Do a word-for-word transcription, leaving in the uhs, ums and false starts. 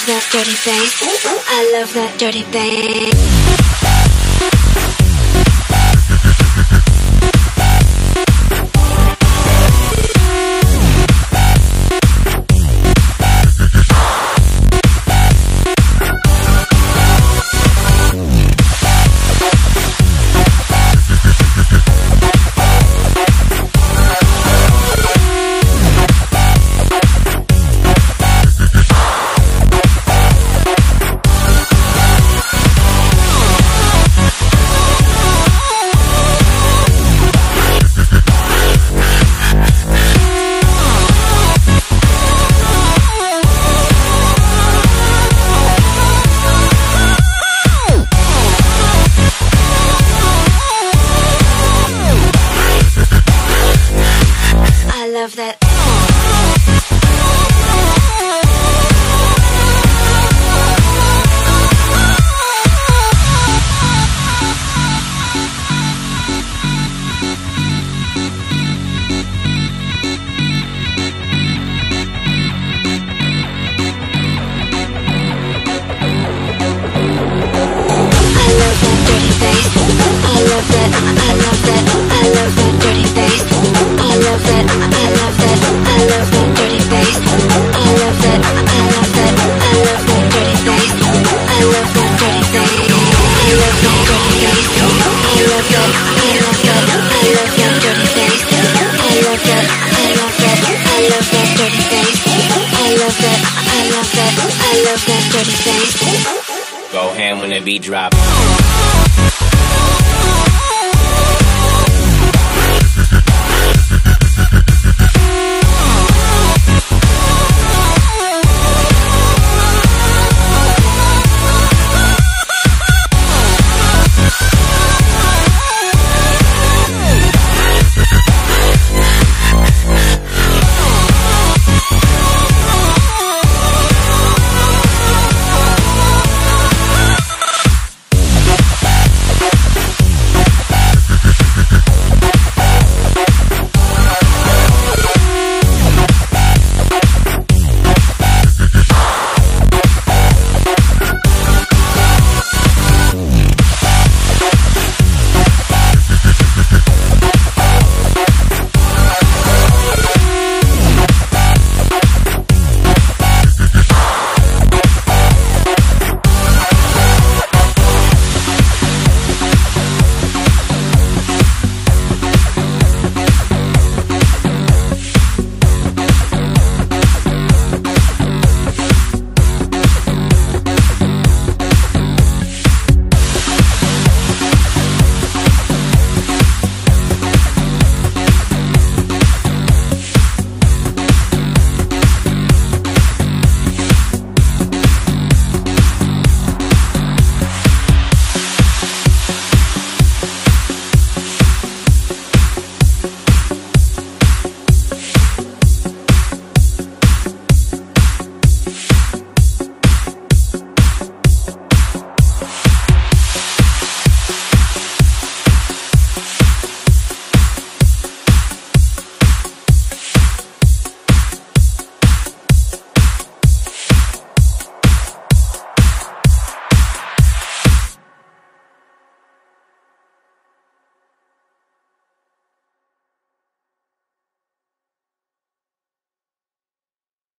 that dirty face. I love that dirty face. Go ham when the beat drop.